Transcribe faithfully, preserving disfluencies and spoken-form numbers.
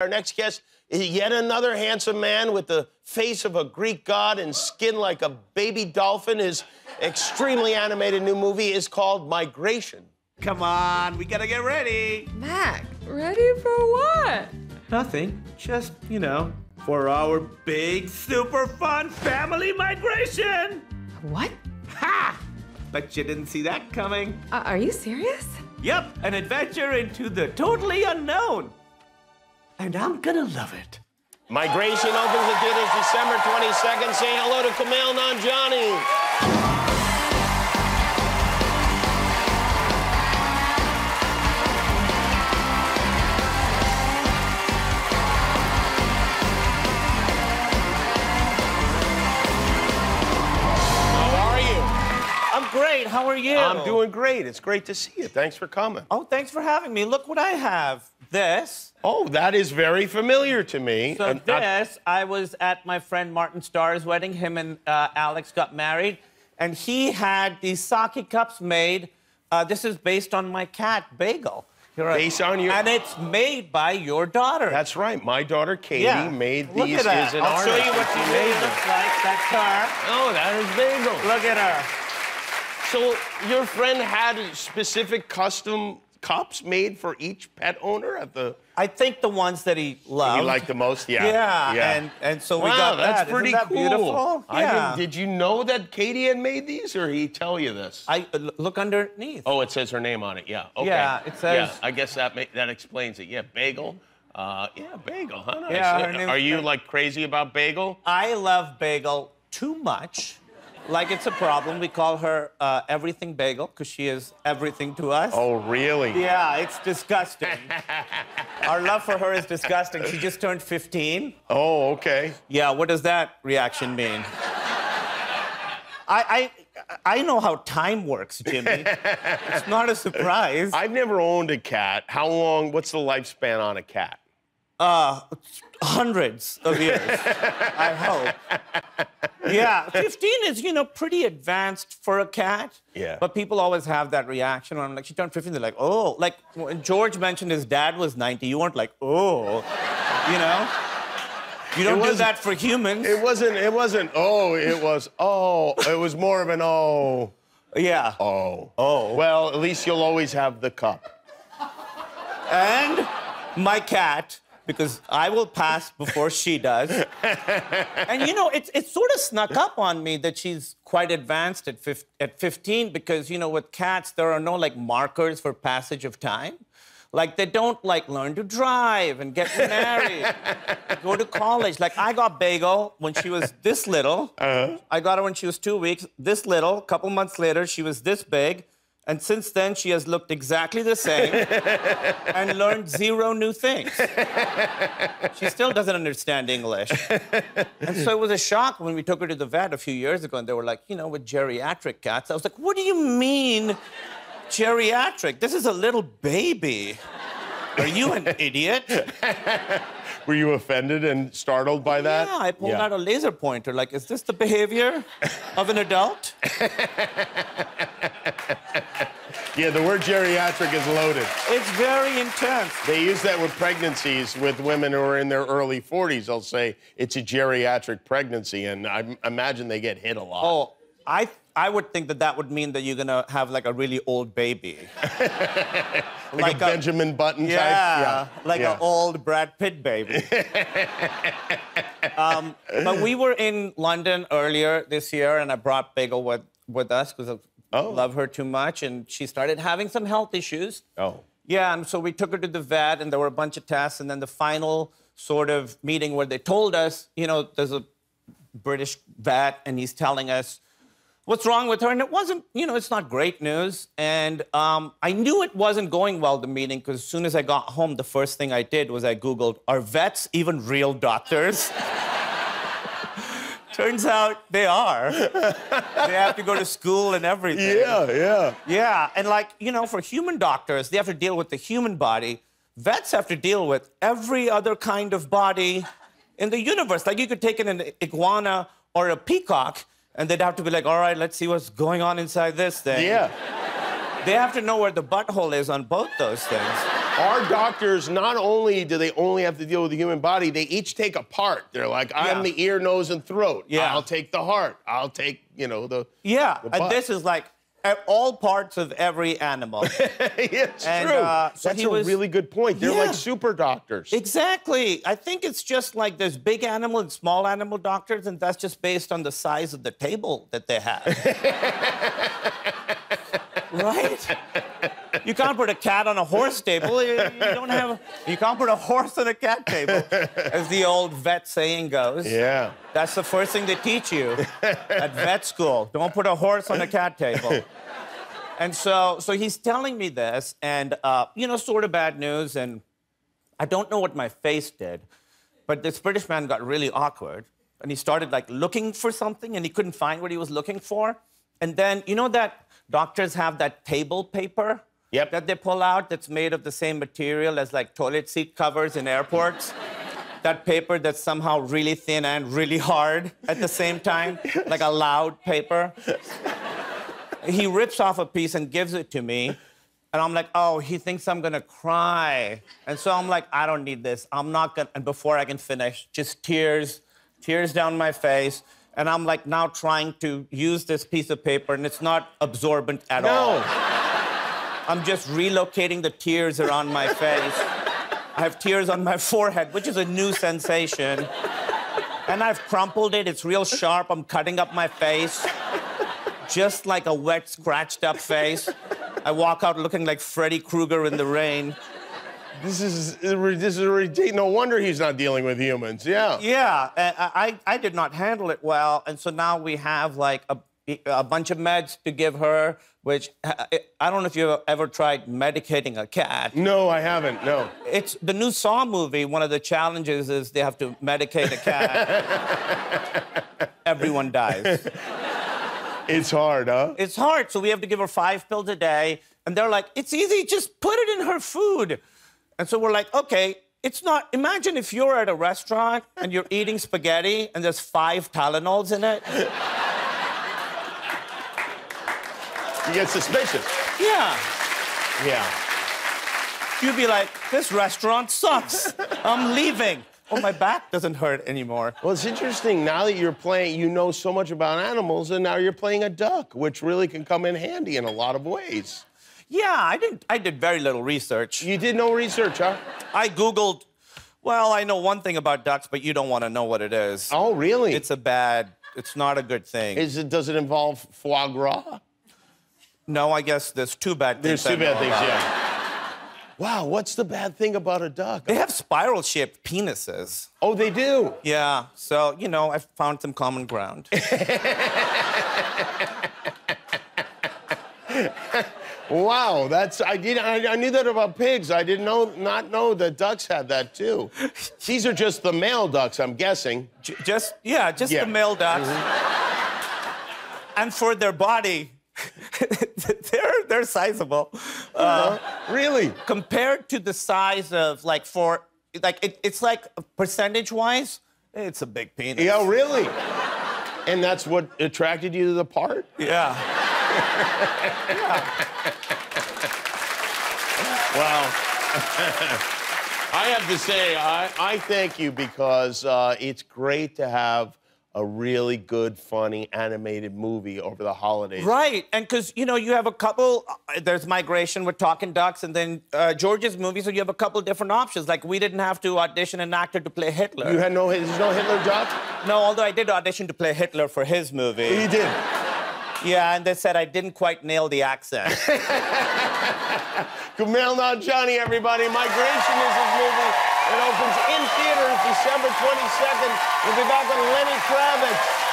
Our next guest is yet another handsome man with the face of a Greek god and skin like a baby dolphin. His extremely animated new movie is called Migration. Come on, we gotta get ready. Mac, ready for what? Nothing, just, you know, for our big, super fun family migration. What? Ha! Bet you didn't see that coming. Uh, are you serious? Yep, an adventure into the totally unknown. And I'm gonna love it. Migration opens the theaters December twenty-second. Say hello to Kumail Nanjiani. How are you? I'm great. How are you? I'm doing great. It's great to see you. Thanks for coming. Oh, thanks for having me. Look what I have. This. Oh, that is very familiar to me. So uh, this, I... I was at my friend Martin Starr's wedding. Him and uh, Alex got married, and he had these sake cups made. Uh, this is based on my cat, Bagel. You're based right. on your... And it's made by your daughter. That's right. My daughter, Katie, yeah. made Look these. Look at that. I'll artist. show you what she really looks like. That's her. Oh, that is Bagel. Look at her. So your friend had a specific custom... cups made for each pet owner at the... I think the ones that he loved. He liked the most, yeah. Yeah, yeah. And, and so we wow, got that's that. pretty Isn't that cool. beautiful? Yeah. I did you know that Katie had made these, or he tell you this? I uh, Look underneath. Oh, it says her name on it, yeah. Okay. Yeah, it says... Yeah, I guess that may, that explains it. Yeah, Bagel. Uh, yeah, Bagel, huh? Nice. Yeah, her name Are you, like, crazy about Bagel? I love Bagel too much. Like it's a problem. We call her uh, Everything Bagel because she is everything to us. Oh, really? Yeah, it's disgusting. Our love for her is disgusting. She just turned fifteen. Oh, okay. Yeah, what does that reaction mean? I, I, I know how time works, Jimmy. It's not a surprise. I've never owned a cat. How long, what's the lifespan on a cat? Uh, hundreds of years, I hope. Yeah, fifteen is, you know, pretty advanced for a cat. Yeah. But people always have that reaction when I'm like, she turned fifteen, they're like, oh. Like, when George mentioned his dad was ninety, you weren't like, oh, you know? You don't do that for humans. It wasn't, it wasn't, oh, it was, oh. It was more of an oh. Yeah. Oh. Oh. Well, at least you'll always have the cup. And my cat... because I will pass before she does. And, you know, it's it sort of snuck up on me that she's quite advanced at, fif at fifteen because, you know, with cats, there are no, like, markers for passage of time. Like, they don't, like, learn to drive and get married, go to college. Like, I got Bagel when she was this little. Uh-huh. I got her when she was two weeks, this little. A couple months later, she was this big. And since then, she has looked exactly the same and learned zero new things. She still doesn't understand English. And so it was a shock when we took her to the vet a few years ago, and they were like, you know, with geriatric cats. I was like, what do you mean geriatric? This is a little baby. Are you an idiot? Were you offended and startled by that? Yeah, I pulled yeah. out a laser pointer. Like, is this the behavior of an adult? Yeah, the word geriatric is loaded. It's very intense. They use that with pregnancies with women who are in their early forties. They'll say it's a geriatric pregnancy, and I imagine they get hit a lot. Oh, I, I would think that that would mean that you're going to have, like, a really old baby. like, like a, a Benjamin Button yeah, type? Yeah, like yeah. an old Brad Pitt baby. um, but we were in London earlier this year, and I brought Bagel with, with us because of... Oh. Love her too much, and she started having some health issues. Oh. Yeah, and so we took her to the vet, and there were a bunch of tests, and then the final sort of meeting where they told us, you know, there's a British vet, and he's telling us what's wrong with her, and it wasn't, you know, it's not great news, and um, I knew it wasn't going well, the meeting, because as soon as I got home, the first thing I did was I Googled, are vets even real doctors? Turns out they are. They have to go to school and everything. Yeah, yeah. Yeah, and like, you know, for human doctors, they have to deal with the human body. Vets have to deal with every other kind of body in the universe. Like, you could take in an iguana or a peacock, and they'd have to be like, all right, let's see what's going on inside this thing. Yeah. They have to know where the butthole is on both those things. Our doctors, not only do they only have to deal with the human body, they each take a part. They're like, I'm yeah. the ear, nose, and throat. Yeah. I'll take the heart. I'll take, you know, the Yeah, the and this is like all parts of every animal. It's and, true. Uh, so That's a was... really good point. They're yeah. like super doctors. Exactly. I think it's just like there's big animal and small animal doctors, and that's just based on the size of the table that they have. Right? You can't put a cat on a horse table. You, you don't have. You can't put a horse on a cat table, as the old vet saying goes. Yeah. That's the first thing they teach you at vet school. Don't put a horse on a cat table. And so, so he's telling me this, and uh, you know, sort of bad news, and I don't know what my face did, but this British man got really awkward, and he started like looking for something, and he couldn't find what he was looking for, and then you know that. Doctors have that table paper yep. that they pull out that's made of the same material as, like, toilet seat covers in airports. That paper that's somehow really thin and really hard at the same time, like a loud paper. He rips off a piece and gives it to me, and I'm like, oh, he thinks I'm gonna cry. And so I'm like, I don't need this. I'm not gonna... And before I can finish, just tears, tears down my face. And I'm, like, now trying to use this piece of paper, and it's not absorbent at no. all. I'm just relocating the tears around my face. I have tears on my forehead, which is a new sensation. And I've crumpled it. It's real sharp. I'm cutting up my face, just like a wet, scratched-up face. I walk out looking like Freddy Krueger in the rain. This is this is ridiculous. No wonder he's not dealing with humans. Yeah. Yeah, I I did not handle it well, and so now we have like a a bunch of meds to give her, which I don't know if you've ever tried medicating a cat. No, I haven't. No. It's the new Saw movie. One of the challenges is they have to medicate a cat. Everyone dies. It's hard, huh? It's hard. So we have to give her five pills a day, and they're like, it's easy. Just put it in her food. And so we're like, okay, it's not... Imagine if you're at a restaurant and you're eating spaghetti and there's five Tylenols in it. You get suspicious. Yeah. Yeah. You'd be like, this restaurant sucks. I'm leaving. Oh, my back doesn't hurt anymore. Well, it's interesting, now that you're playing, you know so much about animals, and now you're playing a duck, which really can come in handy in a lot of ways. Yeah, I didn't. I did very little research. You did no research, huh? I Googled, well, I know one thing about ducks, but you don't want to know what it is. Oh, really? It's a bad... It's not a good thing. Is it, does it involve foie gras? No, I guess there's two bad things. There's two bad things, yeah. Wow, what's the bad thing about a duck? They have spiral-shaped penises. Oh, they do? Yeah, so, you know, I found some common ground. Wow, that's... I did. I, I knew that about pigs. I didn't know, not know that ducks had that too. These are just the male ducks, I'm guessing. J just yeah, just yeah. the male ducks. Mm-hmm. And for their body, they're they're sizable. Uh, really? Compared to the size of like for like it, it's like percentage wise, it's a big penis. Yeah, really. And that's what attracted you to the part? Yeah. Yeah. Well, I have to say, I, I thank you because uh, it's great to have a really good, funny, animated movie over the holidays. Right, and because, you know, you have a couple... Uh, there's Migration with Talking Ducks and then uh, George's movie, so you have a couple different options. Like, we didn't have to audition an actor to play Hitler. You had no... There's no Hitler duck? No, although I did audition to play Hitler for his movie. You did? Yeah, and they said I didn't quite nail the accent. Kumail Nanjiani, everybody. Migration is his movie. It opens in theaters December twenty-second. We'll be back on Lenny Kravitz.